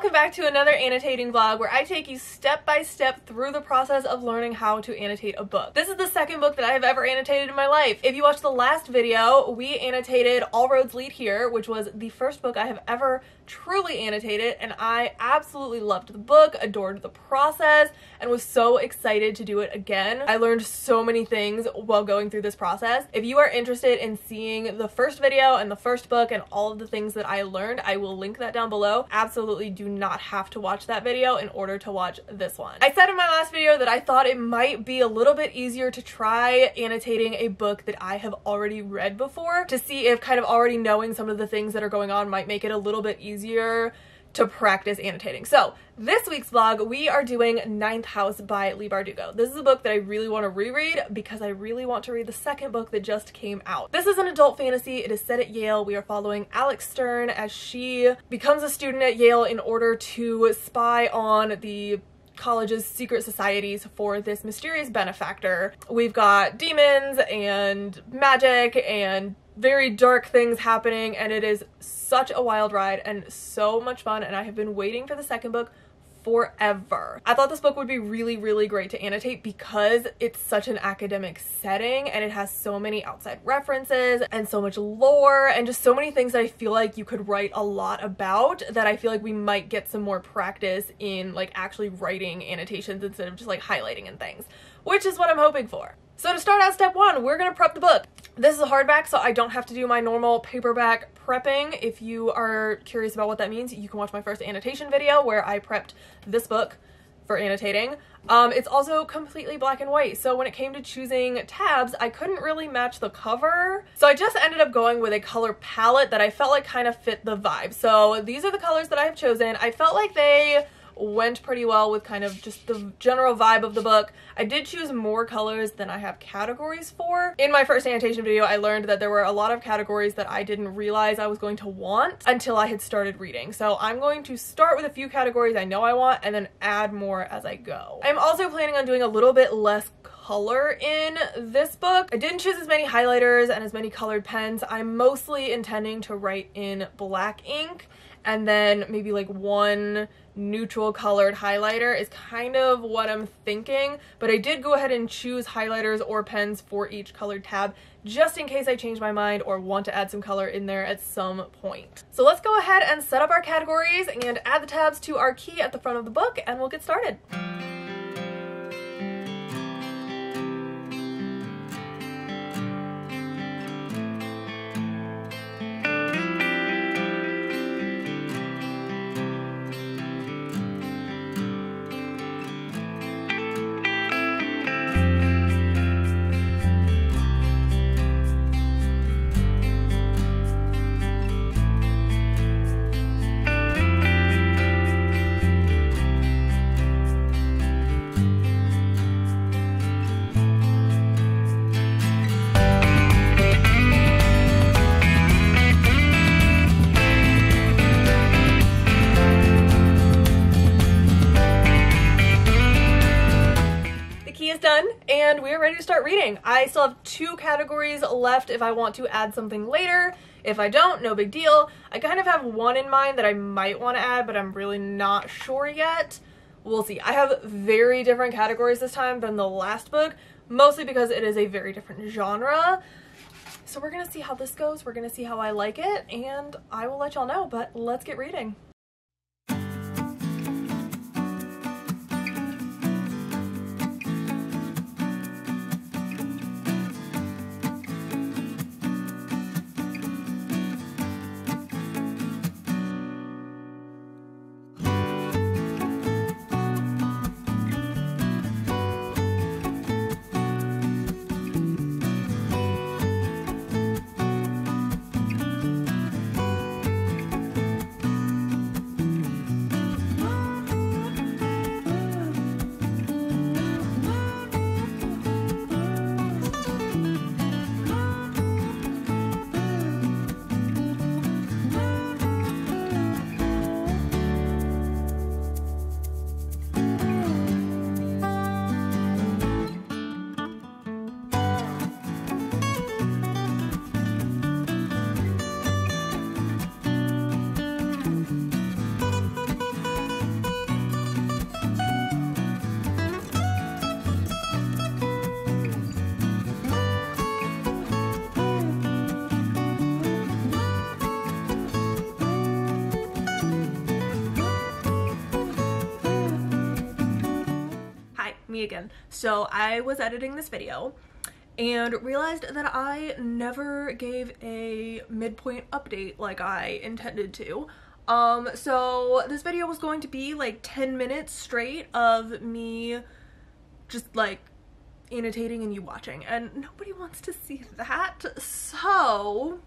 welcome back to another annotating vlog where I take you step by step through the process of learning how to annotate a book. This is the second book that I have ever annotated in my life. If you watched the last video, we annotated All Roads Lead Here, which was the first book I have ever truly annotated, and I absolutely loved the book, adored the process, and was so excited to do it again. I learned so many things while going through this process. If you are interested in seeing the first video and the first book and all of the things that I learned, I will link that down below. Absolutely do not have to watch that video in order to watch this one. I said in my last video that I thought it might be a little bit easier to try annotating a book that I have already read before, to see if kind of already knowing some of the things that are going on might make it a little bit easier to practice annotating. So this week's vlog, we are doing Ninth House by Leigh Bardugo. This is a book that I really want to reread because I really want to read the second book that just came out. This is an adult fantasy. It is set at Yale. We are following Alex Stern as she becomes a student at Yale in order to spy on the college's secret societies for this mysterious benefactor. We've got demons and magic and very dark things happening, and it is such a wild ride and so much fun, and I have been waiting for the second book forever. I thought this book would be really, really great to annotate because it's such an academic setting and it has so many outside references and so much lore and just so many things that I feel like you could write a lot about, that I feel like we might get some more practice in like actually writing annotations instead of just like highlighting and things, which is what I'm hoping for. So to start out, step one, we're gonna prep the book. This is a hardback, so I don't have to do my normal paperback prepping. If you are curious about what that means, you can watch my first annotation video where I prepped this book for annotating. It's also completely black and white, so when it came to choosing tabs, I couldn't really match the cover. So I just ended up going with a color palette that I felt like kind of fit the vibe. So these are the colors that I have chosen. I felt like they went pretty well with kind of just the general vibe of the book. I did choose more colors than I have categories for. In my first annotation video, I learned that there were a lot of categories that I didn't realize I was going to want until I had started reading. So I'm going to start with a few categories I know I want and then add more as I go. I'm also planning on doing a little bit less color in this book. I didn't choose as many highlighters and as many colored pens. I'm mostly intending to write in black ink, and then maybe like one neutral colored highlighter is kind of what I'm thinking, but I did go ahead and choose highlighters or pens for each colored tab just in case I change my mind or want to add some color in there at some point. So let's go ahead and set up our categories and add the tabs to our key at the front of the book, and we'll get started. And we're ready to start reading. I still have two categories left if I want to add something later. If I don't, no big deal. I kind of have one in mind that I might want to add, but I'm really not sure yet. We'll see. I have very different categories this time than the last book, mostly because it is a very different genre. So we're gonna see how this goes. We're gonna see how I like it, and I will let y'all know, but let's get reading. me again. So I was editing this video and realized that I never gave a midpoint update like I intended to. So this video was going to be like 10 minutes straight of me just like annotating and you watching, and nobody wants to see that. So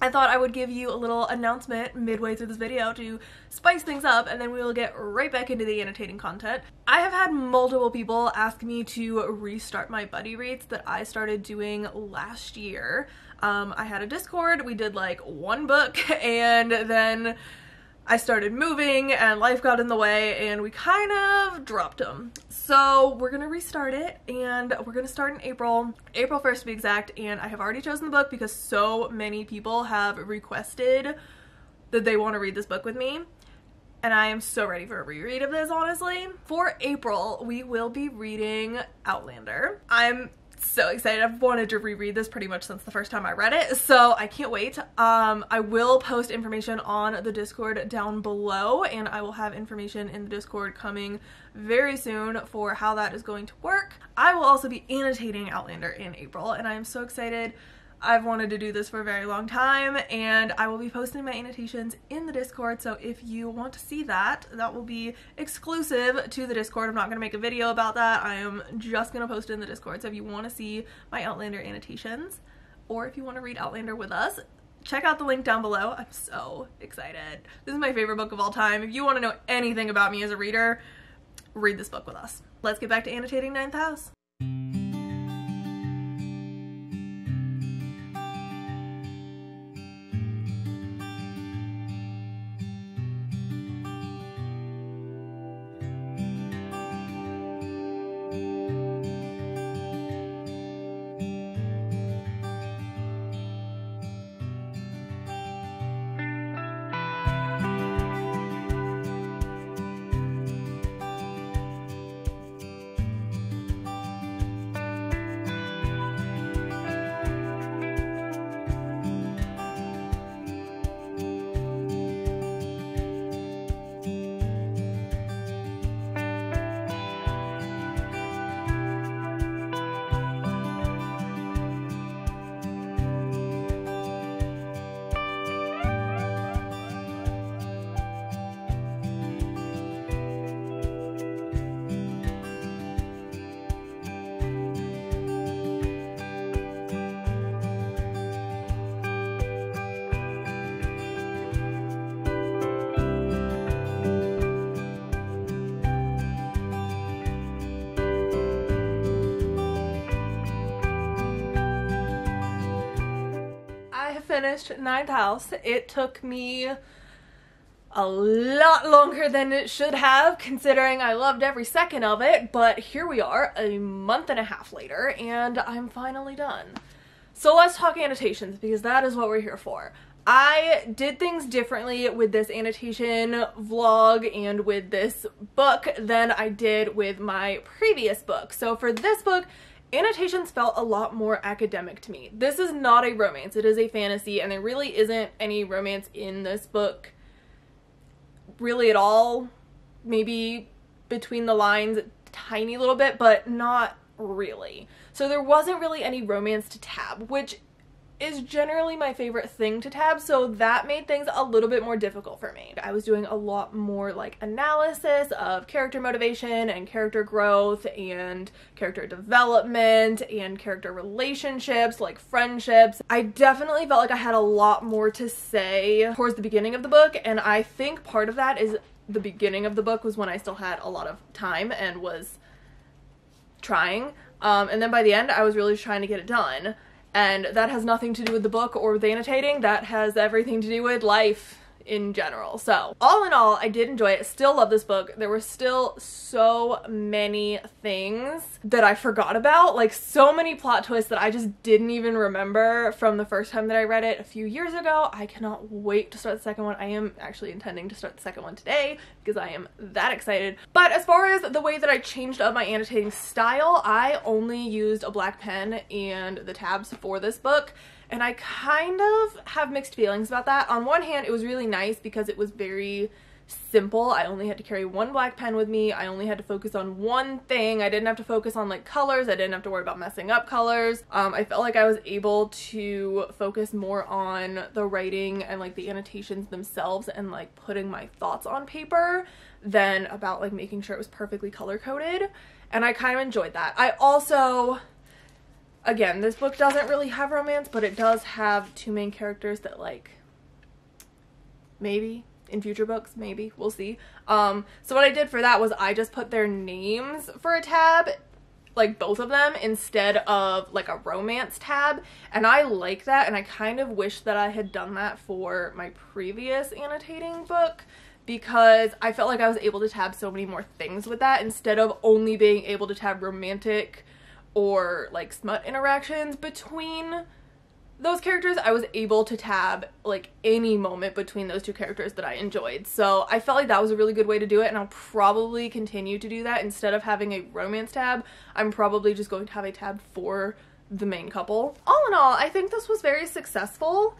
I thought I would give you a little announcement midway through this video to spice things up, and then we will get right back into the annotating content. I have had multiple people ask me to restart my buddy reads that I started doing last year. I had a Discord, we did like one book, and then I started moving and life got in the way and we kind of dropped them. So we're gonna restart it, and we're gonna start in April, April 1st to be exact, and I have already chosen the book because so many people have requested that they want to read this book with me, and I am so ready for a reread of this, honestly. For April, we will be reading Outlander. I'm so excited. I've wanted to reread this pretty much since the first time I read it, so I can't wait. I will post information on the Discord down below, and I will have information in the Discord coming very soon for how that is going to work. I will also be annotating Outlander in April, and I am so excited. I've wanted to do this for a very long time, and I will be posting my annotations in the Discord, so if you want to see that, that will be exclusive to the Discord. I'm not going to make a video about that. I am just going to post it in the Discord, so if you want to see my Outlander annotations, or if you want to read Outlander with us, check out the link down below. I'm so excited. This is my favorite book of all time. If you want to know anything about me as a reader, read this book with us. Let's get back to annotating Ninth House. Finished Ninth House. It took me a lot longer than it should have, considering I loved every second of it, but here we are a month and a half later and I'm finally done. So let's talk annotations, because that is what we're here for. I did things differently with this annotation vlog and with this book than I did with my previous book. So for this book, annotations felt a lot more academic to me. This is not a romance, it is a fantasy, and there really isn't any romance in this book really at all. Maybe between the lines a tiny little bit, but not really. So there wasn't really any romance to tab, which is generally my favorite thing to tab, so that made things a little bit more difficult for me. I was doing a lot more like analysis of character motivation and character growth and character development and character relationships, like friendships. I definitely felt like I had a lot more to say towards the beginning of the book, and I think part of that is the beginning of the book was when I still had a lot of time and was trying, and then by the end I was really trying to get it done. And that has nothing to do with the book or with annotating, that has everything to do with life in general. So all in all, I did enjoy it. Still love this book. There were still so many things that I forgot about, like so many plot twists that I just didn't even remember from the first time that I read it a few years ago. I cannot wait to start the second one. I am actually intending to start the second one today because I am that excited. But as far as the way that I changed up my annotating style, I only used a black pen and the tabs for this book. And I kind of have mixed feelings about that. On one hand, it was really nice because it was very simple. I only had to carry one black pen with me. I only had to focus on one thing. I didn't have to focus on like colors. I didn't have to worry about messing up colors. I felt like I was able to focus more on the writing and like the annotations themselves and like putting my thoughts on paper than about like making sure it was perfectly color coded. And I kind of enjoyed that. I also, again, this book doesn't really have romance, but it does have two main characters that like maybe in future books, maybe, we'll see. So what I did for that was I just put their names for a tab, like both of them, instead of like a romance tab, and I like that, and I kind of wish that I had done that for my previous annotating book, because I felt like I was able to tab so many more things with that instead of only being able to tab romantic or like smut interactions between those characters. I was able to tab like any moment between those two characters that I enjoyed. So I felt like that was a really good way to do it, and I'll probably continue to do that. Instead of having a romance tab, I'm probably just going to have a tab for the main couple. All in all, I think this was very successful.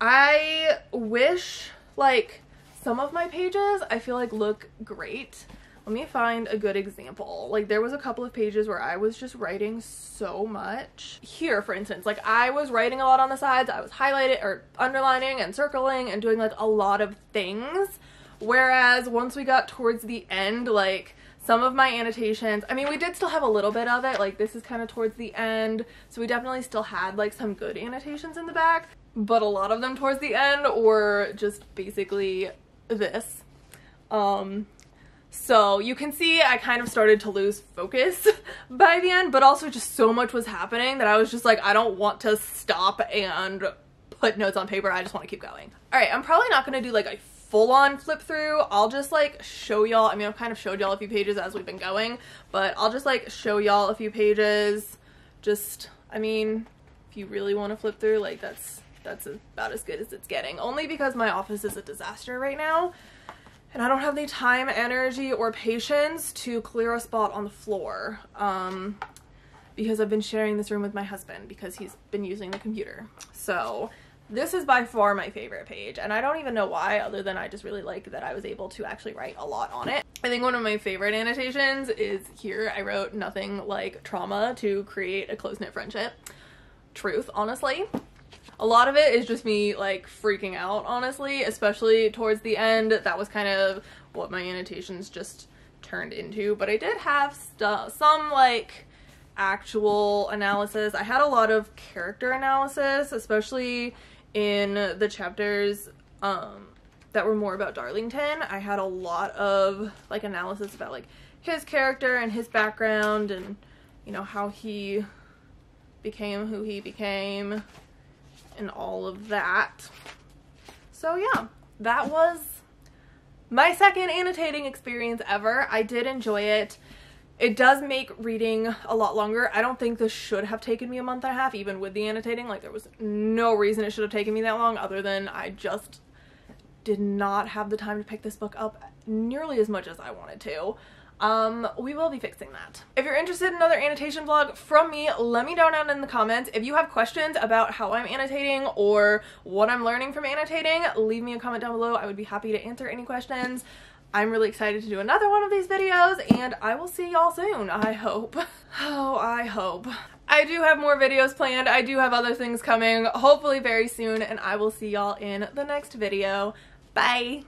I wish like some of my pages I feel like look great. Let me find a good example. Like there was a couple of pages where I was just writing so much. Here, for instance, like I was writing a lot on the sides. I was highlighting or underlining and circling and doing like a lot of things. Whereas once we got towards the end, like some of my annotations, I mean, we did still have a little bit of it. Like this is kind of towards the end. So we definitely still had like some good annotations in the back, but a lot of them towards the end were just basically this. So you can see I kind of started to lose focus by the end, but also just so much was happening that I was just like, I don't want to stop and put notes on paper. I just want to keep going. All right, I'm probably not going to do like a full-on flip through. I'll just like show y'all. I mean, I've kind of showed y'all a few pages as we've been going, but I'll just like show y'all a few pages. Just, I mean, if you really want to flip through, like that's about as good as it's getting, only because my office is a disaster right now. And I don't have the time, energy, or patience to clear a spot on the floor because I've been sharing this room with my husband because he's been using the computer. So this is by far my favorite page, and I don't even know why, other than I just really like that I was able to actually write a lot on it. I think one of my favorite annotations is here. I wrote nothing like trauma to create a close-knit friendship. Truth, honestly. A lot of it is just me like freaking out, honestly, especially towards the end. That was kind of what my annotations just turned into, but I did have some like actual analysis. I had a lot of character analysis, especially in the chapters that were more about Darlington. I had a lot of like analysis about like his character and his background and, you know, how he became who he became and all of that. So yeah, that was my second annotating experience ever. I did enjoy it. It does make reading a lot longer. I don't think this should have taken me a month and a half, even with the annotating. Like there was no reason it should have taken me that long, other than I just did not have the time to pick this book up nearly as much as I wanted to. We will be fixing that. If you're interested in another annotation vlog from me, let me know down in the comments. If you have questions about how I'm annotating or what I'm learning from annotating, leave me a comment down below. I would be happy to answer any questions. I'm really excited to do another one of these videos, and I will see y'all soon, I hope. Oh, I hope. I do have more videos planned. I do have other things coming, hopefully very soon, and I will see y'all in the next video. Bye!